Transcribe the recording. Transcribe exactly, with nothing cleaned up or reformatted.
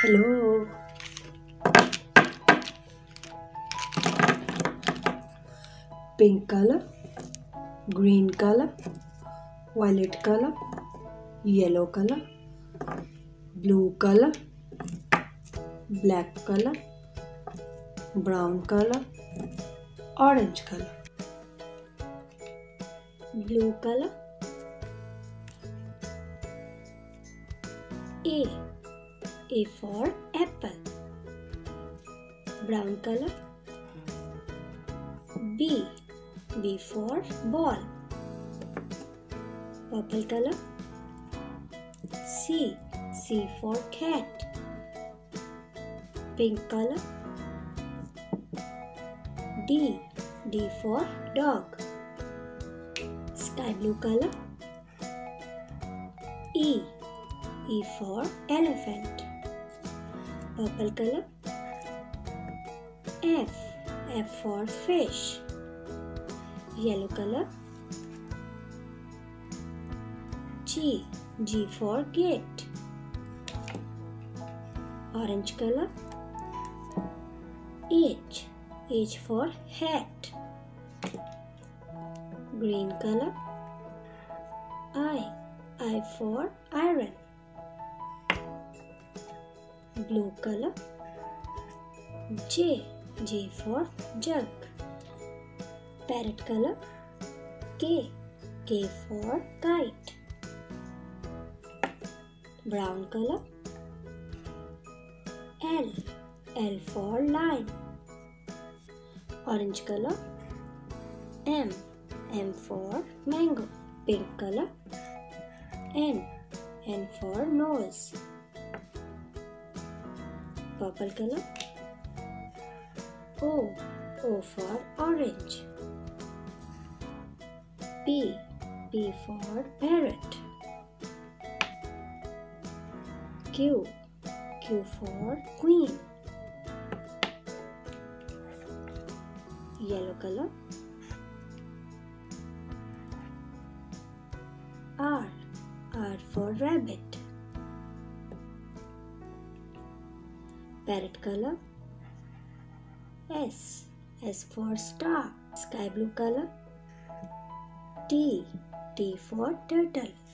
Hello. Pink color, green color, violet color, yellow color, blue color, black color, brown color, orange color, blue color. A, A for apple. Brown color. B, B for ball. Purple color. C, C for cat. Pink color. D, D for dog. Sky blue color. E, E for elephant. Purple color. F, F for fish. Yellow color. G, G for gate. Orange color. H, H for hat. Green color. I, I for iron. Blue color. J, J for jug. Parrot color. K, K for kite. Brown color. L, L for lion. Orange color. M, M for mango. Pink color. N, N for nose. Purple color. O, O for orange. P, P for parrot. Q, Q for queen. Yellow color. R, R for rabbit. Parrot color. S, S for star. Sky blue color. T, T for turtle.